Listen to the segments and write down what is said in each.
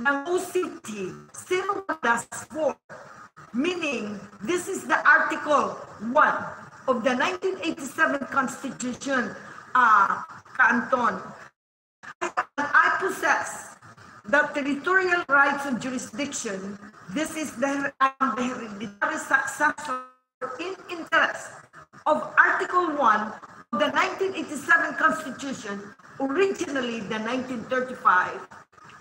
ng OCT 01-4, meaning this is the Article 1 of the 1987 Constitution, Canton. I possess the territorial rights of jurisdiction. This is the hereditary successor in interest of Article 1 of the 1987 Constitution, originally the 1935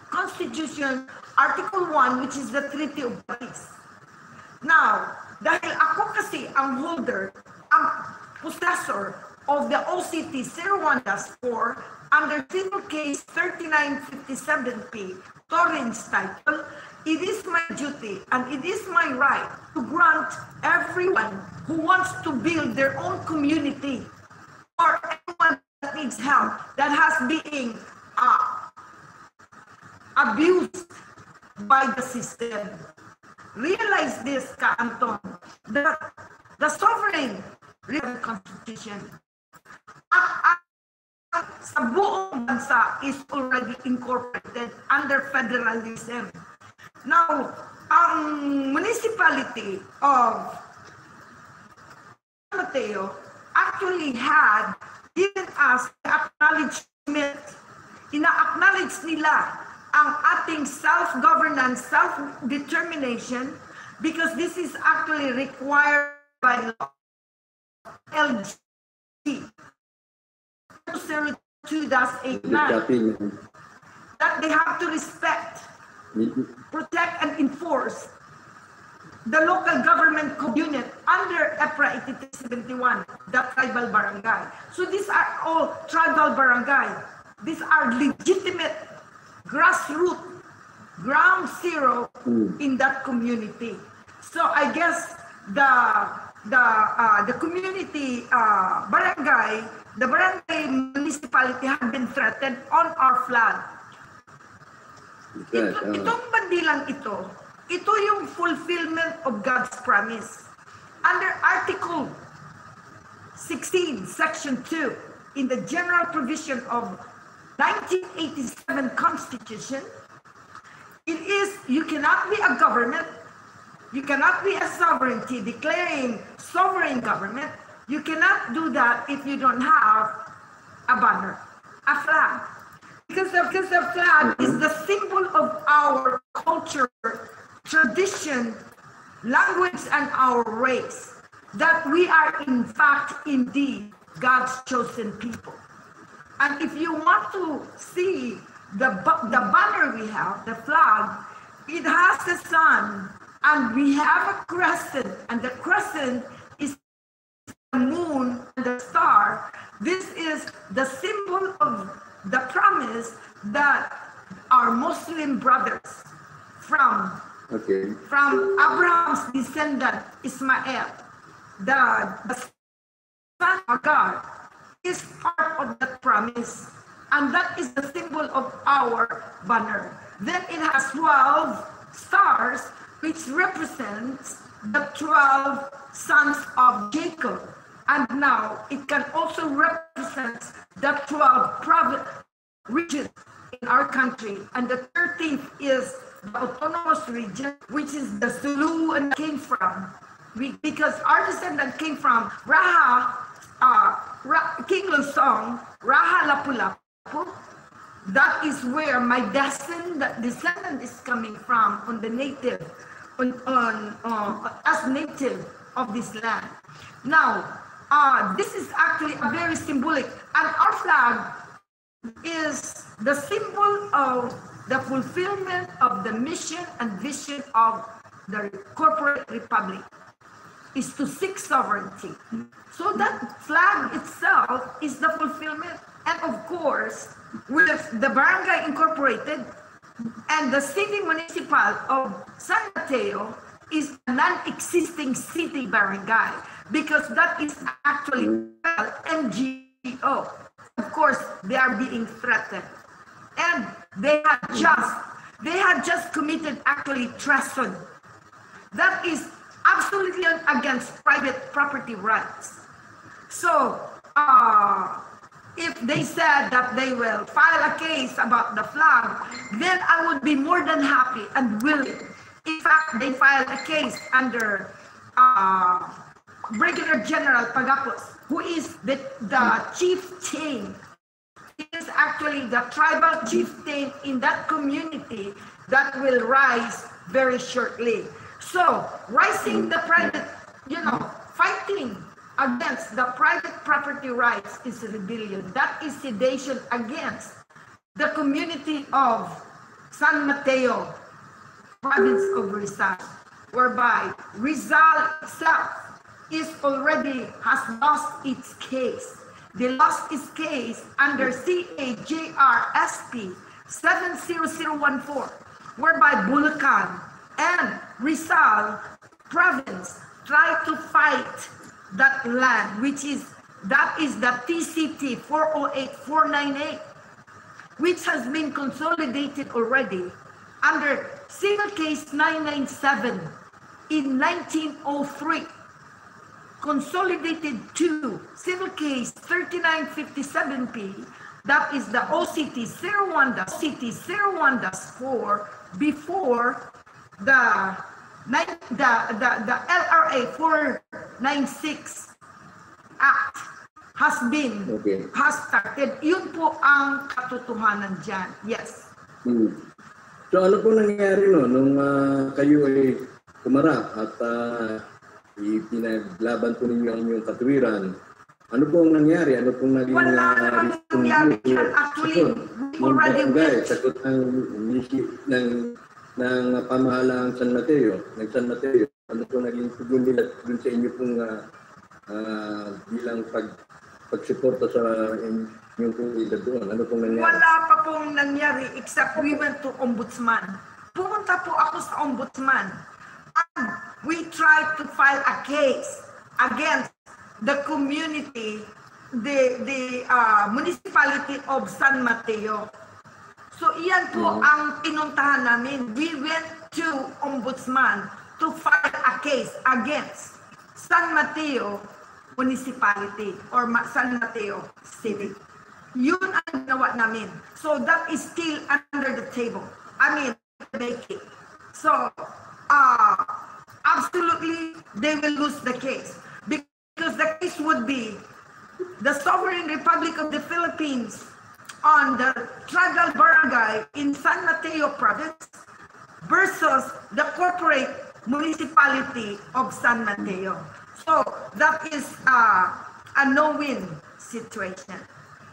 Constitution, Article 1, which is the Treaty of Paris. Now, dahil ako kasi ang holder, ang possessor of the OCT 01-4 under Civil Case 3957P, Torrens title, it is my duty and it is my right to grant everyone who wants to build their own community or anyone that needs help that has been abused by the system. Realize this, Canton, that the sovereign constitution sa buong bansa is already incorporated under federalism. Now, ang municipality of San Mateo actually had given us acknowledgement. Ina-acknowledge nila ang ating self-governance, self-determination, because this is actually required by law. LG 02-89, that they have to respect, protect, and enforce the local government unit under EPRA 871, the tribal barangay. So these are all tribal barangay. These are legitimate grassroots, ground zero in that community. So I guess the community barangay, the barangay municipality have been threatened on our flag. Ito, itong bandilang ito, ito yung fulfillment of God's promise. Under Article 16, Section 2, in the general provision of 1987 Constitution, it is, you cannot be a government, you cannot be a sovereignty, declaring sovereign government. You cannot do that if you don't have a banner, a flag. Because the flag is the symbol of our culture, tradition, language, and our race. That we are in fact, indeed, God's chosen people. And if you want to see the banner we have, the flag, it has the sun. And we have a crescent, and the crescent is the moon and the star. This is the symbol of the promise that our Muslim brothers from Abraham's descendant, Ismael, the son of God, is part of that promise. And that is the symbol of our banner. Then it has 12 stars, which represents the 12 sons of Jacob. And now it can also represent the 12 regions in our country. And the 13th is the autonomous region, which is the Zulu and came from. Because our descendant came from Raha, King Lusong, Raha Lapu-Lapu. That is where my descendant is coming from, on the native, as native of this land. Now, this is actually a very symbolic, and our flag is the symbol of the fulfillment of the mission and vision of the corporate republic, is to seek sovereignty. So that flag itself is the fulfillment, and of course, with the barangay incorporated and the city municipal of San Mateo is a non-existing city barangay, because that is actually NGO. Of course, they are being threatened, and they had just committed actually treason. That is absolutely against private property rights. So if they said that they will file a case about the flag, then I would be more than happy and willing. In fact, they filed a case under Brigadier General Pagapos, who is the chieftain. He is actually the tribal chieftain in that community that will rise very shortly. So, rising the private, you know, fighting against the private property rights is rebellion. That is sedition against the community of San Mateo, province of Rizal, whereby Rizal itself has lost its case. They lost its case under CAJRSP 70014, whereby Bulacan and Rizal province try to fight that land, which is, that is the TCT 408 498, which has been consolidated already under Civil Case 997 in 1903, consolidated to Civil Case 3957P, that is the OCT 01-4 before the LRA 496 Act has been started. Yun po ang katotohanan dyan. Yes. So ano po nangyari no, nung kayo ay kumarap at ipinaglaban po ninyo ang inyong katwiran? Ano po ang nangyari? Ano po naging actually, we already went. Sagot ng pamahalaan San Mateo, ano po naging tugon nila dun sa inyo pong bilang pagsuporta sa inyong pumila doon? Ano pong nangyari? Wala pa pong nangyari except we went to Ombudsman. Pumunta po ako sa Ombudsman and we tried to file a case against the community, the municipality of San Mateo. So iyan po ang pinuntahan namin. We went to Ombudsman to file a case against San Mateo Municipality or San Mateo City. Yun ang ginawa namin. So that is still under the table. I mean, making. So absolutely they will lose the case, because the case would be the Sovereign Republic of the Philippines on the tribal barangay in San Mateo province versus the corporate municipality of San Mateo. So that is a no-win situation.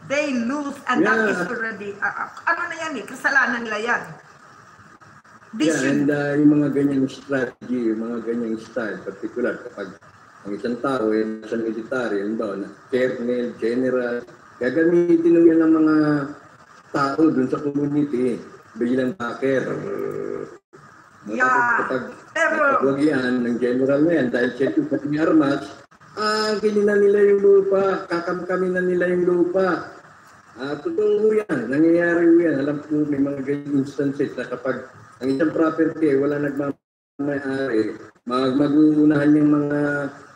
They lose, and that is already, ano na yan eh, kasalanan nila yan. Yung mga ganyang strategy, particular kapag ang isang tao ay nasa military, na colonel, general, gagamitin nyo yan ng mga tao dun sa community, bilang backer. Kapag yan, ng general na yan, dahil siya yung pating armas, ginin na nila yung lupa, kakamkamin na nila yung lupa. Totoo yan, nangyayari yan. Alam ko, may mga ganyan instances na kapag ang isang property, wala nagmamayari, mag-uunahan yung mga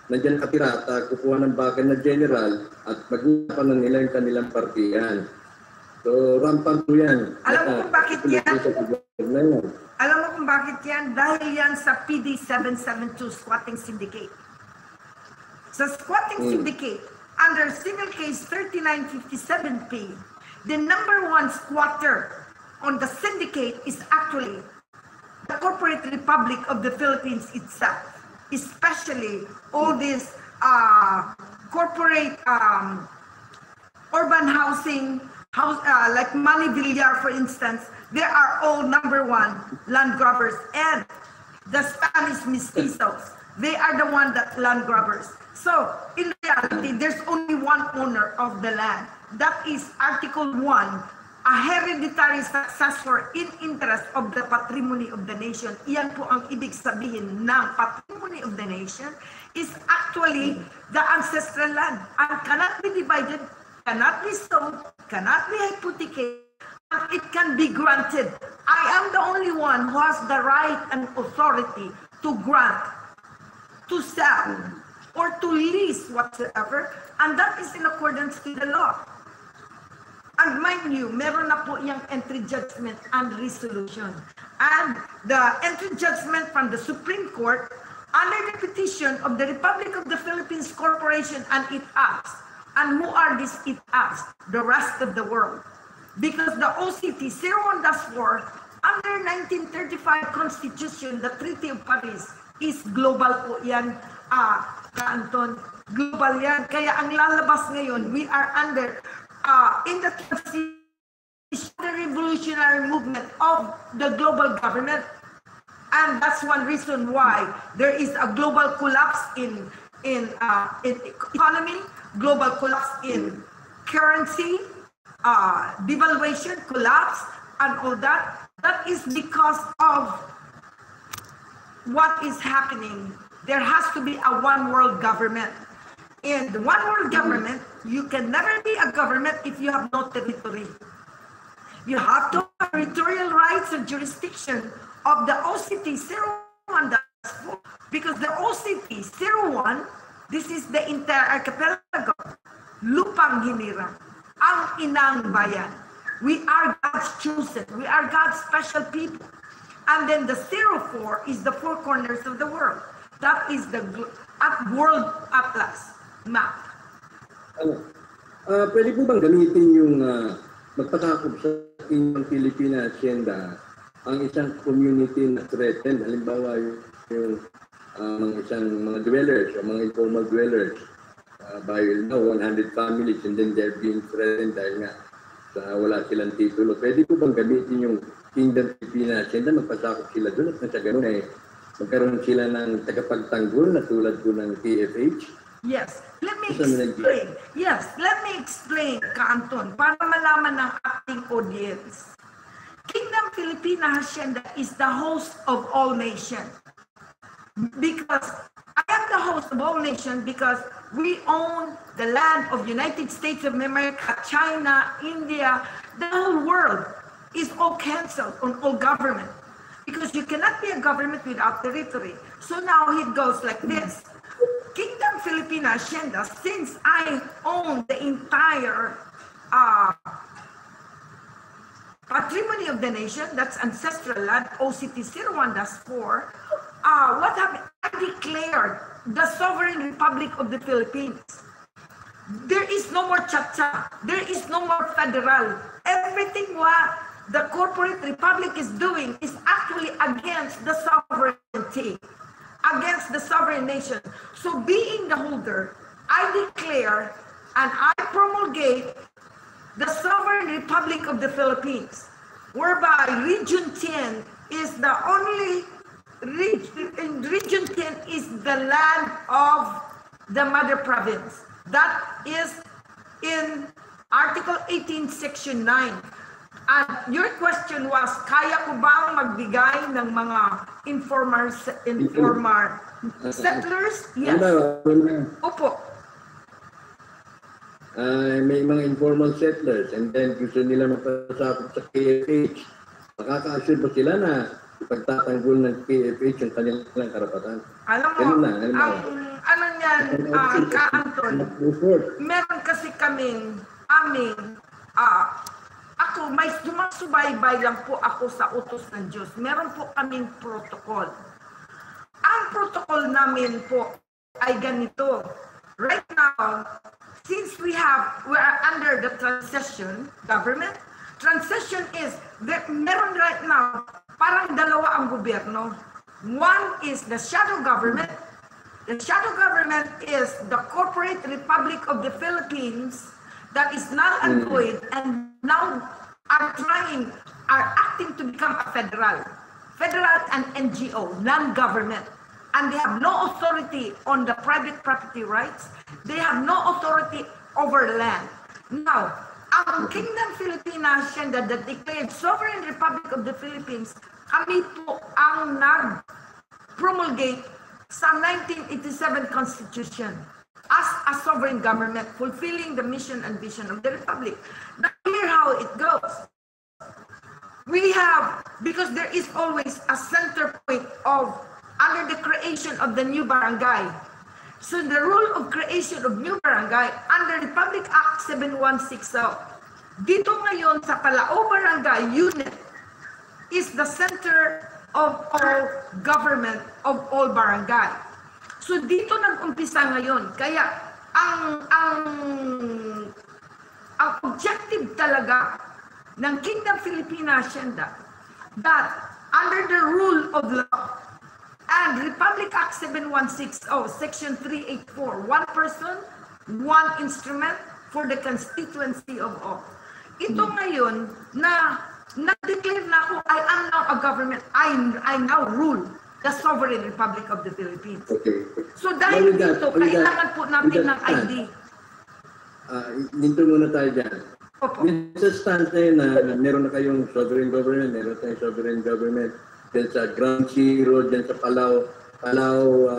nandiyan kapirata, kukuha ng bakan na general at mag-usapan na nila yung kanilang partiyan. So, rampant po yan. Alam mo kung bakit yan? Alam mo kung bakit yan? Dahil yan sa PD 772 squatting syndicate. Sa squatting syndicate, under Civil Case 3957P, the #1 squatter on the syndicate is actually the corporate republic of the Philippines itself. Especially all these corporate urban housing, like Manny Villar, for instance, they are all #1 land grabbers, and the Spanish mestizos, they are the one that land grabbers. So in reality, there's only one owner of the land. That is Article 1, a hereditary successor in interest of the patrimony of the nation. Iyan po ang ibig sabihin ng patrimony of the nation is actually the ancestral land and cannot be divided, cannot be sold, cannot be hypothecated, and it can be granted. I am the only one who has the right and authority to grant, to sell, or to lease whatsoever, and that is in accordance with the law. And mind you, meron na po yung entry judgment and resolution. And the entry judgment from the Supreme Court under the petition of the Republic of the Philippines Corporation and it acts. And who are these it acts? The rest of the world. Because the OCT 01-4 under 1935 Constitution, the Treaty of Paris, is global po yan, Anton. Global yan. Kaya ang lalabas ngayon, we are under... in the revolutionary movement of the global government, and that's one reason why there is a global collapse in economy, global collapse in currency, devaluation, collapse, and all that. That is because of what is happening. There has to be a one world government. In the one world government, you can never be a government if you have no territory. You have to have territorial rights and jurisdiction of the OCT 01-4, because the OCT 01, this is the entire archipelago, lupang hinirang, ang inang bayan. We are God's chosen. We are God's special people. And then the 04 is the four corners of the world. That is the world atlas map. Pwede po bang gamitin yung magpatakop sa inyong Filipina Hacienda ang isang community na threatened, halimbawa yung mga dwellers o mga informal dwellers by 100 families, and then they're being threatened dahil nga wala silang titulo. Pwede po bang gamitin yung Kingdom Filipina Hacienda, magpatakop sila doon at nasa ganun ay magkaroon sila ng tagapagtanggol na tulad po ng TFH? Yes, let me explain. Yes, let me explain, Canton, para malaman ng ating audience. Kingdom Filipina Hacienda is the host of all nations. Because I am the host of all nations because we own the land of United States of America, China, India, the whole world is all cancelled on all government. Because you cannot be a government without territory. So now it goes like this. Kingdom Filipina Hacienda, since I own the entire patrimony of the nation, that's ancestral land, OCT 01-4, what happened? I declared the sovereign republic of the Philippines. There is no more cha-cha. There is no more federal. Everything what the corporate republic is doing is actually against the sovereignty, against the sovereign nation. So being the holder, I declare and I promulgate the sovereign republic of the Philippines, whereby Region 10 is the only region, and Region 10 is the land of the mother province. That is in Article 18, Section 9. And your question was, kaya ko bang magbigay ng mga informal settlers? Yes. Opo. May mga informal settlers and then gusto nila magpasakop sa KFH. Makaka-assure ba sila na pagtatanggol ng KFH yung kanilang karapatan? Alam mo, ano yan, Ka-Anton, meron kasi aming ako, may sumasubaybay lang po ako sa utos ng Diyos. Meron po kaming protocol. Ang protocol namin po ay ganito. Right now, since we are under the transition government, transition is, meron right now, parang dalawa ang gobyerno. One is the shadow government. The shadow government is the corporate republic of the Philippines that is now employed and now are acting to become a federal and NGO, non-government. And they have no authority on the private property rights. They have no authority over land. Now, ang Kingdom Filipina Hacienda that declared Sovereign Republic of the Philippines, kami po ang nag-promulgate sa 1987 Constitution as a sovereign government, fulfilling the mission and vision of the Republic. Now, here's how it goes. We have, because there is always a center point of, under the creation of the new barangay. So the rule of creation of new barangay under Republic Act 7160, Dito ngayon sa Calao Barangay Unit is the center of all government of all barangay. So dito nag-umpisa ngayon. Kaya ang objective talaga ng Kingdom Filipina Hacienda that under the rule of law and Republic Act 7160 Section 384, one person, one instrument for the constituency of all. Ito ngayon na na-declare na ako, I am now a government. I now rule the sovereign Republic of the Philippines. Okay. So dahil dito, kailangan po natin ng ID. Dito muna tayo dyan. Opo. Sa stance na meron na kayong sovereign government, meron tayong sovereign government dyan sa Ground Zero, dyan sa Palau, Palau,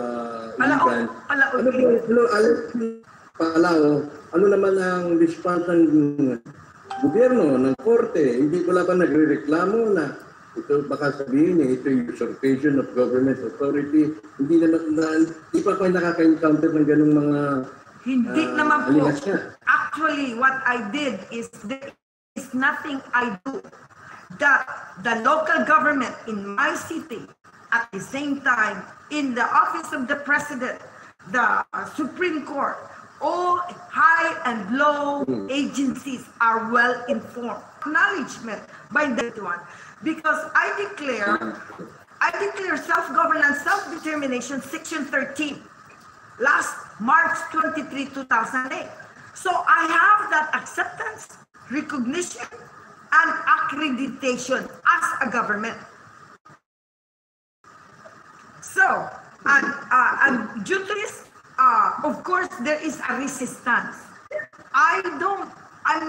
ano naman ang response ng gobyerno, ng korte? Hindi ko lang ba nagre-reklamo na ito, baka sabihin eh, ito yung usurpation of government authority. Hindi naman, hindi pa kayo nakaka-encounter ng ganung mga hindi naman po. Actually, what I did is there is nothing I do that the local government in my city at the same time in the office of the president, the Supreme Court, all high and low agencies are well informed. Acknowledgement by that one, because I declare self-governance, self-determination, Section 13, last March 23, 2008. So I have that acceptance, recognition, and accreditation as a government. So, and due to this, of course, there is a resistance. I'm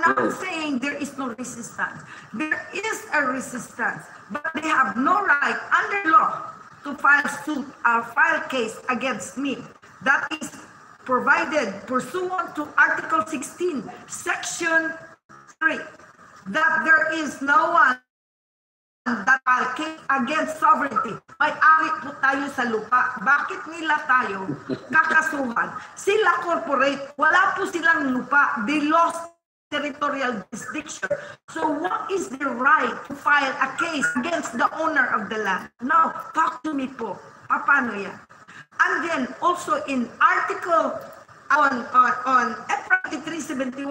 not saying there is no resistance. There is a resistance, but they have no right under law to file suit or file case against me. That is provided pursuant to Article 16, Section 3, that there is no one that file case against sovereignty. May-ari po tayo sa lupa. Bakit nila tayo kakasuhan? Sila corporate, wala po silang lupa. They lost territorial jurisdiction. So what is the right to file a case against the owner of the land? Now, talk to me po. Paano yan? And then also in article on EPRA 8371,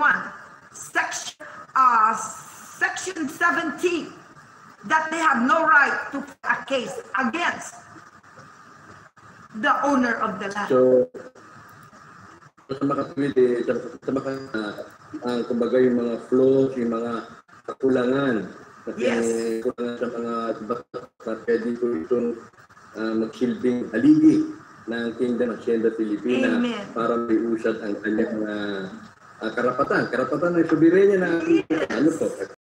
section 70, that they have no right to file a case against the owner of the land. So, sa makatwid, sa kumbaga yung mga flaws, yung mga kakulangan, yes, kulangan sa mga batas na pwede ko itong magsilbing haligi ng Kingdom Hacienda Filipina. Amen. Para may usad ang kanyang karapatan ng soberenya na ano po.